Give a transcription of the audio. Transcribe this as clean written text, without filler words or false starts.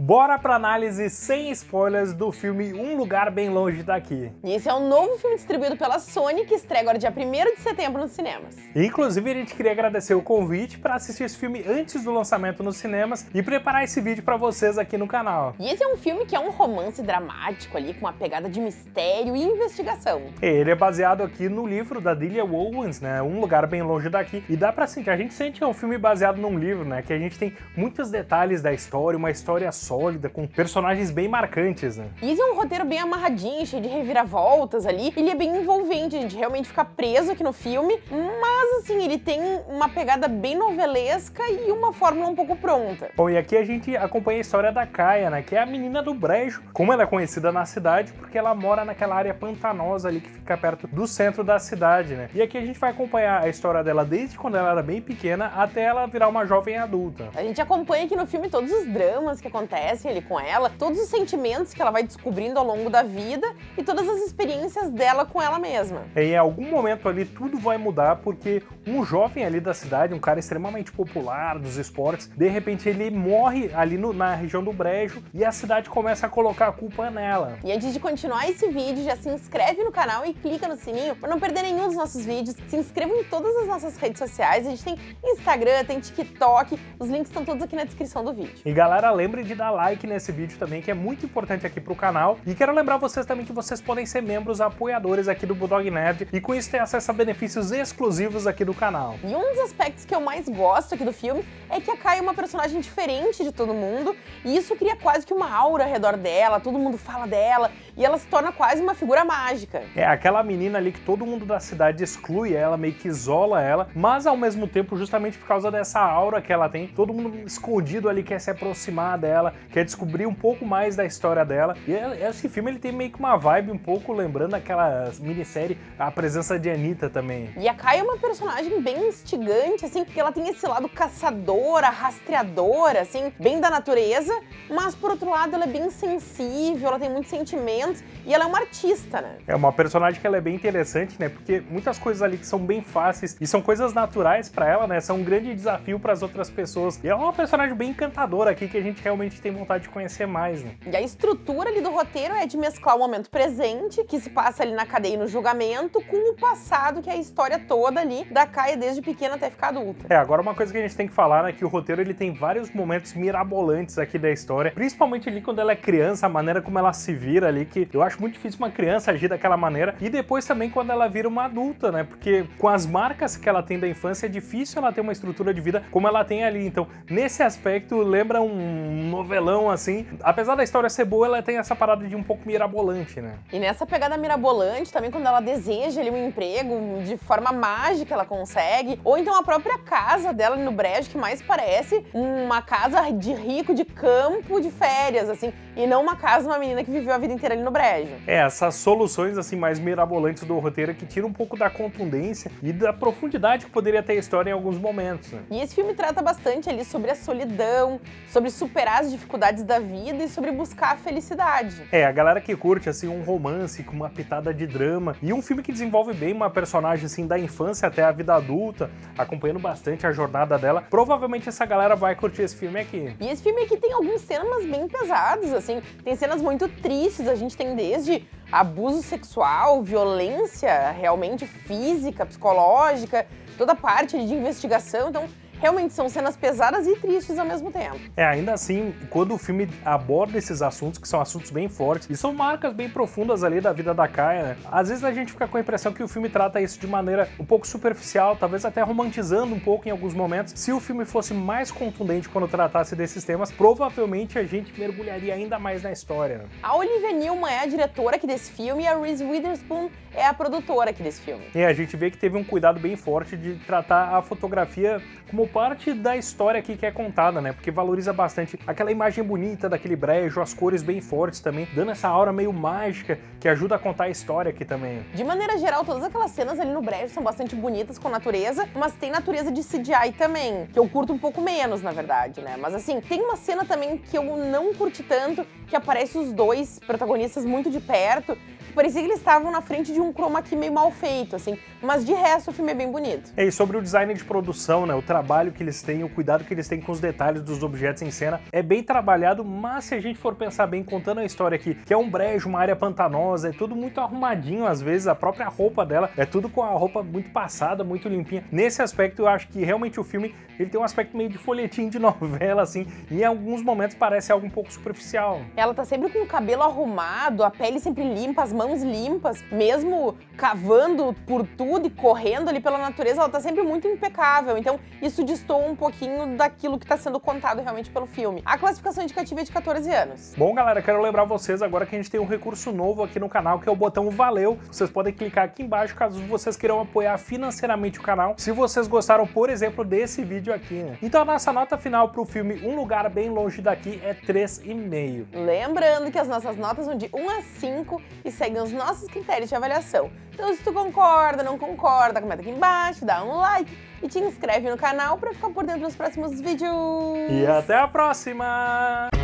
Bora pra análise sem spoilers do filme Um Lugar Bem Longe Daqui. E esse é um novo filme distribuído pela Sony que estreia agora dia 1º de setembro nos cinemas. Inclusive, a gente queria agradecer o convite pra assistir esse filme antes do lançamento nos cinemas e preparar esse vídeo pra vocês aqui no canal. E esse é um filme que é um romance dramático ali, com uma pegada de mistério e investigação. Ele é baseado aqui no livro da Delia Owens, né, Um Lugar Bem Longe Daqui. E dá pra sentir, a gente sente que é um filme baseado num livro, né, que a gente tem muitos detalhes da história, uma história sólida, com personagens bem marcantes, né? Isso é um roteiro bem amarradinho, cheio de reviravoltas ali. Ele é bem envolvente, a gente realmente fica preso aqui no filme, mas assim, ele tem uma pegada bem novelesca e uma fórmula um pouco pronta. Bom, e aqui a gente acompanha a história da Kaia, né? Que é a menina do brejo, como ela é conhecida na cidade, porque ela mora naquela área pantanosa ali que fica perto do centro da cidade, né? E aqui a gente vai acompanhar a história dela desde quando ela era bem pequena até ela virar uma jovem adulta. A gente acompanha aqui no filme todos os dramas que acontecem ali com ela, todos os sentimentos que ela vai descobrindo ao longo da vida e todas as experiências dela com ela mesma. Em algum momento ali tudo vai mudar porque um jovem ali da cidade, um cara extremamente popular dos esportes, de repente ele morre ali na região do brejo e a cidade começa a colocar a culpa nela. E antes de continuar esse vídeo, já se inscreve no canal e clica no sininho para não perder nenhum dos nossos vídeos. Se inscreva em todas as nossas redes sociais, a gente tem Instagram, tem TikTok, os links estão todos aqui na descrição do vídeo. E galera, lembre de dar like nesse vídeo também, que é muito importante aqui pro canal. E quero lembrar vocês também que vocês podem ser membros apoiadores aqui do Bulldog Nerd e com isso ter acesso a benefícios exclusivos aqui do canal. E um dos aspectos que eu mais gosto aqui do filme é que a Kaia é uma personagem diferente de todo mundo e isso cria quase que uma aura ao redor dela, todo mundo fala dela e ela se torna quase uma figura mágica. É aquela menina ali que todo mundo da cidade exclui ela, meio que isola ela, mas ao mesmo tempo, justamente por causa dessa aura que ela tem, todo mundo escondido ali quer se aproximar dela, quer descobrir um pouco mais da história dela. E esse filme ele tem meio que uma vibe um pouco lembrando aquela minissérie A Presença de Anitta também. E a Kaia é uma personagem bem instigante, assim, porque ela tem esse lado caçadora, rastreadora, assim, bem da natureza, mas por outro lado ela é bem sensível, ela tem muitos sentimentos e ela é uma artista, né? É uma personagem que ela é bem interessante, né? Porque muitas coisas ali que são bem fáceis e são coisas naturais pra ela, né? São um grande desafio pras outras pessoas. E ela é uma personagem bem encantadora aqui que a gente realmente tem vontade de conhecer mais, né? E a estrutura ali do roteiro é de mesclar o momento presente, que se passa ali na cadeia e no julgamento, com o passado, que é a história toda ali da Kaia desde pequena até ficar adulta. É, agora uma coisa que a gente tem que falar, né, que o roteiro ele tem vários momentos mirabolantes aqui da história, principalmente ali quando ela é criança, a maneira como ela se vira ali, que eu acho muito difícil uma criança agir daquela maneira, e depois também quando ela vira uma adulta, né, porque com as marcas que ela tem da infância, é difícil ela ter uma estrutura de vida como ela tem ali, então nesse aspecto lembra um novelão assim, apesar da história ser boa, ela tem essa parada de um pouco mirabolante, né? E nessa pegada mirabolante, também quando ela deseja ali um emprego, de forma mágica ela consegue, ou então a própria casa dela no brejo, que mais parece uma casa de rico, de campo, de férias, assim, e não uma casa de uma menina que viveu a vida inteira ali no brejo. É, essas soluções, assim, mais mirabolantes do roteiro que tiram um pouco da contundência e da profundidade que poderia ter a história em alguns momentos, né? E esse filme trata bastante ali sobre a solidão, sobre superar as dificuldades da vida e sobre buscar a felicidade. É, a galera que curte, assim, um romance com uma pitada de drama e um filme que desenvolve bem uma personagem, assim, da infância até a vida adulta, acompanhando bastante a jornada dela, provavelmente essa galera vai curtir esse filme aqui. E esse filme aqui tem alguns cenas bem pesados, assim, tem cenas muito tristes, a gente tem desde abuso sexual, violência realmente física, psicológica, toda a parte de investigação, então realmente são cenas pesadas e tristes ao mesmo tempo. É, ainda assim, quando o filme aborda esses assuntos, que são assuntos bem fortes, e são marcas bem profundas ali da vida da Kaia, né? Às vezes a gente fica com a impressão que o filme trata isso de maneira um pouco superficial, talvez até romantizando um pouco em alguns momentos. Se o filme fosse mais contundente quando tratasse desses temas, provavelmente a gente mergulharia ainda mais na história. A Olivia Newman é a diretora aqui desse filme e a Reese Witherspoon é a produtora aqui desse filme. E a gente vê que teve um cuidado bem forte de tratar a fotografia como parte da história aqui que é contada, né? Porque valoriza bastante aquela imagem bonita daquele brejo, as cores bem fortes também, dando essa aura meio mágica que ajuda a contar a história aqui também. De maneira geral, todas aquelas cenas ali no brejo são bastante bonitas com natureza, mas tem natureza de CGI também, que eu curto um pouco menos, na verdade, né? Mas assim, tem uma cena também que eu não curti tanto, que aparece os dois protagonistas muito de perto, parecia que eles estavam na frente de um chroma key meio mal feito, assim. Mas de resto, o filme é bem bonito. É, e sobre o design de produção, né, o trabalho que eles têm, o cuidado que eles têm com os detalhes dos objetos em cena, é bem trabalhado, mas se a gente for pensar bem, contando a história aqui, que é um brejo, uma área pantanosa, é tudo muito arrumadinho, às vezes, a própria roupa dela, é tudo com a roupa muito passada, muito limpinha. Nesse aspecto, eu acho que realmente o filme, ele tem um aspecto meio de folhetim de novela, assim, e em alguns momentos parece algo um pouco superficial. Ela tá sempre com o cabelo arrumado, a pele sempre limpa, as mãos limpas, mesmo cavando por tudo e correndo ali pela natureza, ela tá sempre muito impecável, então isso destoa um pouquinho daquilo que tá sendo contado realmente pelo filme. A classificação indicativa é de 14 anos. Bom, galera, quero lembrar vocês agora que a gente tem um recurso novo aqui no canal, que é o botão Valeu. Vocês podem clicar aqui embaixo caso vocês queiram apoiar financeiramente o canal, se vocês gostaram, por exemplo, desse vídeo aqui, né? Então a nossa nota final pro filme Um Lugar Bem Longe Daqui é 3,5. Lembrando que as nossas notas vão de 1 a 5 e seguem os nossos critérios de avaliação. Então se tu concorda, não concorda, comenta aqui embaixo, dá um like e te inscreve no canal pra ficar por dentro dos próximos vídeos. E até a próxima!